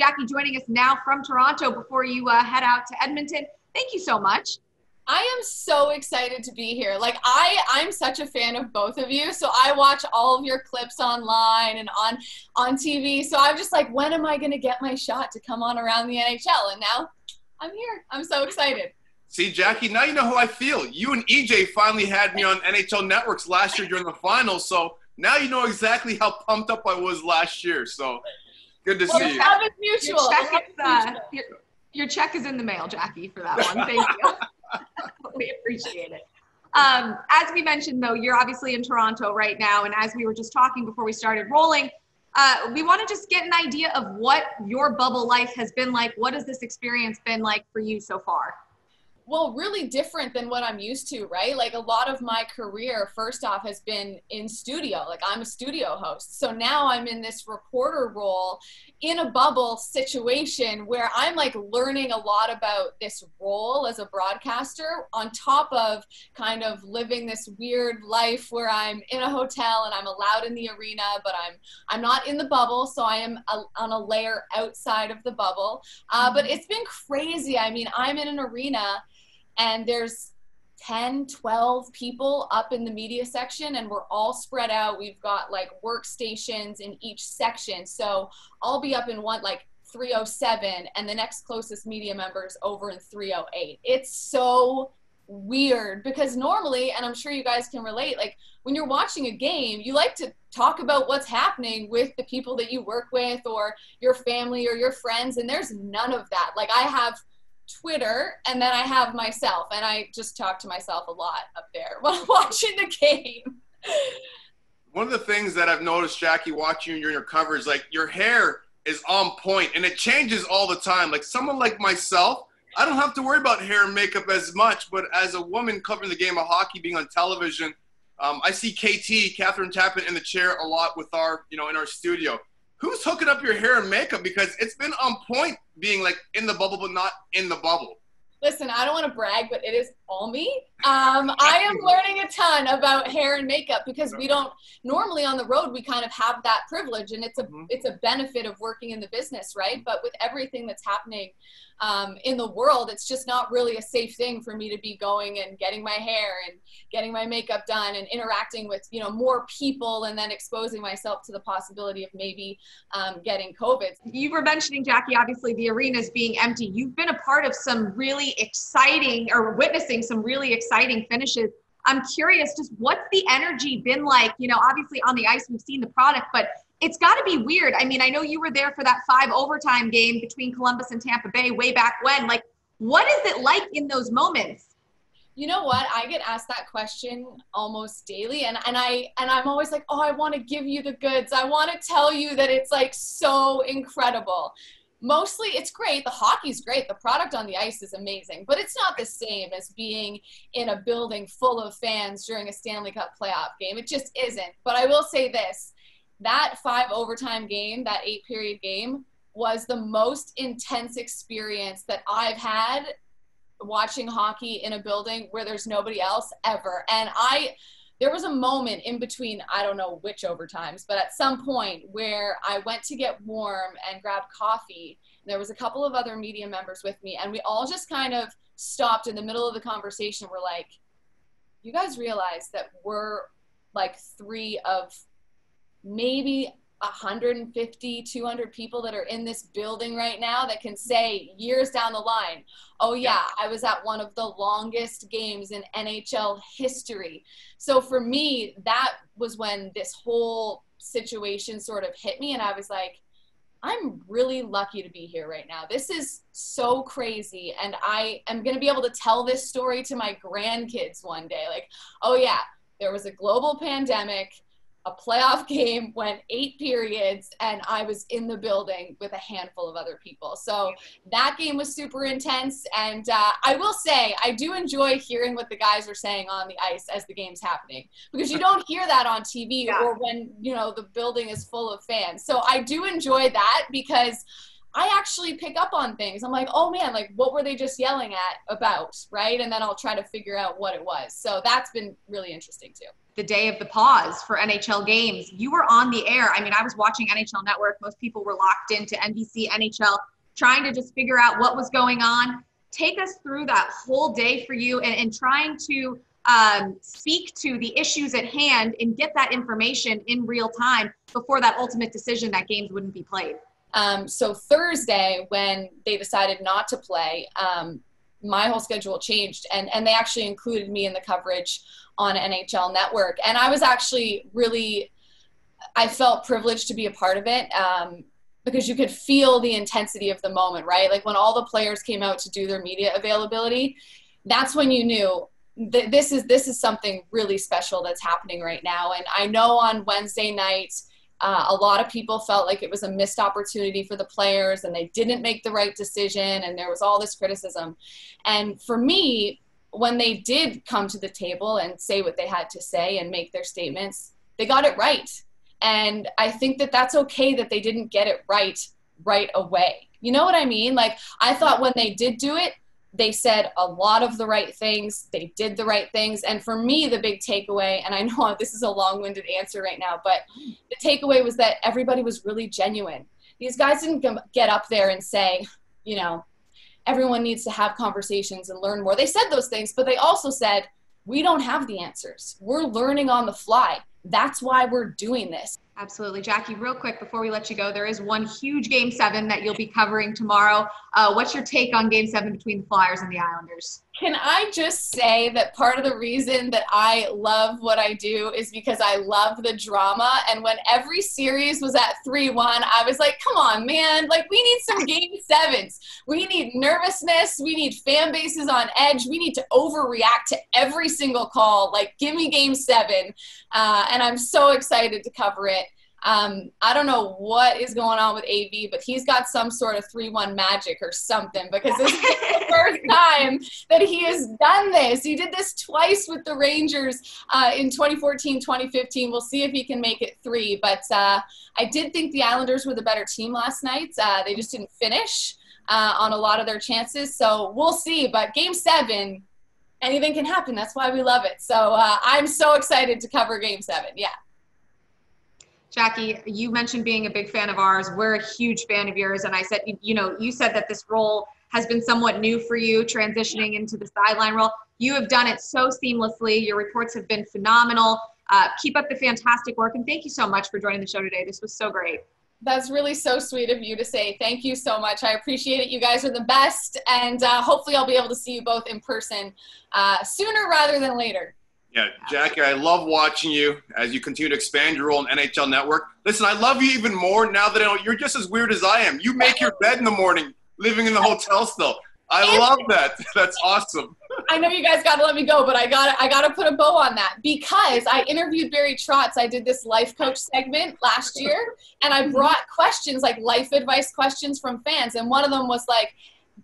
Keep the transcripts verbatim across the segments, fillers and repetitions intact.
Jackie joining us now from Toronto before you uh, head out to Edmonton. Thank you so much. I am so excited to be here. Like I, I'm such a fan of both of you. So I watch all of your clips online and on, on T V. So I'm just like, when am I going to get my shot to come on Around the N H L? And now I'm here. I'm so excited. See, Jackie, now you know how I feel. You and E J finally had me on N H L Networks last year during the finals. So now you know exactly how pumped up I was last year. So good to well, see you. That was mutual. Your check, is, uh, your, your check is in the mail, Jackie, for that one. Thank you. We appreciate it. Um, as we mentioned, though, you're obviously in Toronto right now. And as we were just talking before we started rolling, uh, we want to just get an idea of what your bubble life has been like. What has this experience been like for you so far? Well, really different than what I'm used to, right? Like a lot of my career, first off, has been in studio. Like I'm a studio host. So now I'm in this reporter role in a bubble situation where I'm like learning a lot about this role as a broadcaster on top of kind of living this weird life where I'm in a hotel and I'm allowed in the arena, but I'm, I'm not in the bubble. So I am a, on a layer outside of the bubble. Uh, but it's been crazy. I mean, I'm in an arena and there's ten, twelve people up in the media section and we're all spread out. We've got like workstations in each section. So I'll be up in one, like three oh seven, and the next closest media member is over in three oh eight. It's so weird because normally, and I'm sure you guys can relate, like when you're watching a game, you like to talk about what's happening with the people that you work with or your family or your friends. And there's none of that. Like I have Twitter and then I have myself, and I just talk to myself a lot up there while watching the game. One of the things that I've noticed, Jackie, watching you during your coverage, like your hair is on point and it changes all the time. Like someone like myself, I don't have to worry about hair and makeup as much, but as a woman covering the game of hockey, being on television, um, I see K T, Catherine Tappen, in the chair a lot with our, you know, in our studio. Who's hooking up your hair and makeup? Because it's been on point being like in the bubble, but not in the bubble. Listen, I don't want to brag, but it is all me. Um, I am learning a ton about hair and makeup because we don't normally on the road, we kind of have that privilege, and it's a, mm-hmm. it's a benefit of working in the business, right? But with everything that's happening um, in the world, it's just not really a safe thing for me to be going and getting my hair and getting my makeup done and interacting with, you know, more people and then exposing myself to the possibility of maybe um, getting COVID. You were mentioning, Jackie, obviously the arenas being empty. You've been a part of some really exciting or witnessing some really exciting finishes. I'm curious, just what's the energy been like? You know, obviously on the ice, we've seen the product, but it's got to be weird. I mean, I know you were there for that five overtime game between Columbus and Tampa Bay way back when. Like, what is it like in those moments? You know what? I get asked that question almost daily, and, and, I, and I'm always like, oh, I want to give you the goods. I want to tell you that it's like so incredible. Mostly it's great. The hockey's great. The product on the ice is amazing, but it's not the same as being in a building full of fans during a Stanley Cup playoff game. It just isn't. But I will say this, that five overtime game, that eight period game was the most intense experience that I've had watching hockey in a building where there's nobody else ever. And I, there was a moment in between, I don't know which overtimes, but at some point where I went to get warm and grab coffee. There was a couple of other media members with me, and we all just kind of stopped in the middle of the conversation. We're like, you guys realize that we're like three of maybe one hundred fifty, two hundred people that are in this building right now that can say years down the line, oh yeah, I was at one of the longest games in N H L history. So for me, that was when this whole situation sort of hit me, and I was like, I'm really lucky to be here right now. This is so crazy, and I am going to be able to tell this story to my grandkids one day. Like, oh yeah, there was a global pandemic. A playoff game went eight periods, and I was in the building with a handful of other people. So that game was super intense. And uh, I will say, I do enjoy hearing what the guys are saying on the ice as the game's happening, because you don't hear that on T V yeah. or when, you know, the building is full of fans. So I do enjoy that, because I actually pick up on things. I'm like, oh man, like what were they just yelling at about, right? And then I'll try to figure out what it was. So that's been really interesting too. the day of the pause for N H L games, you were on the air. I mean, I was watching N H L Network. Most people were locked into N B C, N H L, trying to just figure out what was going on. Take us through that whole day for you and, and trying to um, speak to the issues at hand and get that information in real time before that ultimate decision that games wouldn't be played. Um, so Thursday, when they decided not to play, um, my whole schedule changed, and, and they actually included me in the coverage on N H L Network. And I was actually really, I felt privileged to be a part of it, um, because you could feel the intensity of the moment, right? Like when all the players came out to do their media availability, that's when you knew that this is, this is something really special that's happening right now. And I know on Wednesday night, Uh, a lot of people felt like it was a missed opportunity for the players and they didn't make the right decision, and there was all this criticism. And for me, when they did come to the table and say what they had to say and make their statements, they got it right. And I think that that's okay that they didn't get it right right away. You know what I mean? Like, I thought when they did do it, they said a lot of the right things, they did the right things. And for me, the big takeaway, and I know this is a long-winded answer right now, but the takeaway was that everybody was really genuine. These guys didn't get up there and say, you know, everyone needs to have conversations and learn more. They said those things, but they also said, we don't have the answers. We're learning on the fly. That's why we're doing this. Absolutely. Jackie, real quick, before we let you go, there is one huge game seven that you'll be covering tomorrow. Uh, what's your take on game seven between the Flyers and the Islanders? Can I just say that part of the reason that I love what I do is because I love the drama. And when every series was at three one, I was like, come on, man, like we need some game sevens. We need nervousness. We need fan bases on edge. We need to overreact to every single call. Like, give me game seven. Uh, and I'm so excited to cover it. Um, I don't know what is going on with A V, but he's got some sort of three one magic or something, because this is the first time that he has done this. He did this twice with the Rangers uh, in twenty fourteen, twenty fifteen. We'll see if he can make it three. But uh, I did think the Islanders were the better team last night. Uh, they just didn't finish uh, on a lot of their chances. So we'll see. But game seven, anything can happen. That's why we love it. So uh, I'm so excited to cover game seven. Yeah. Jackie, you mentioned being a big fan of ours. We're a huge fan of yours. And I said, you know, you said that this role has been somewhat new for you, transitioning into the sideline role. You have done it so seamlessly. Your reports have been phenomenal. Uh, keep up the fantastic work. And thank you so much for joining the show today. This was so great. That's really so sweet of you to say. Thank you so much. I appreciate it. You guys are the best. And uh, hopefully I'll be able to see you both in person uh, sooner rather than later. Yeah, Jackie, I love watching you as you continue to expand your role in N H L Network. Listen, I love you even more now that I know you're just as weird as I am. You make your bed in the morning, living in the hotel still. I love that. That's awesome. I know you guys got to let me go, but I got I got to put a bow on that, because I interviewed Barry Trotz. I did this life coach segment last year, and I brought questions, like life advice questions from fans, and one of them was like,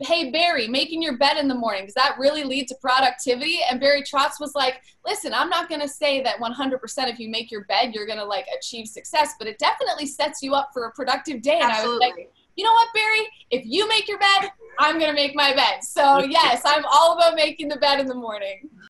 hey, Barry, making your bed in the morning, does that really lead to productivity? And Barry Trotz was like, listen, I'm not going to say that one hundred percent if you make your bed, you're going to like achieve success, but it definitely sets you up for a productive day. And absolutely. I was like, you know what, Barry, if you make your bed, I'm going to make my bed. So yes, I'm all about making the bed in the morning.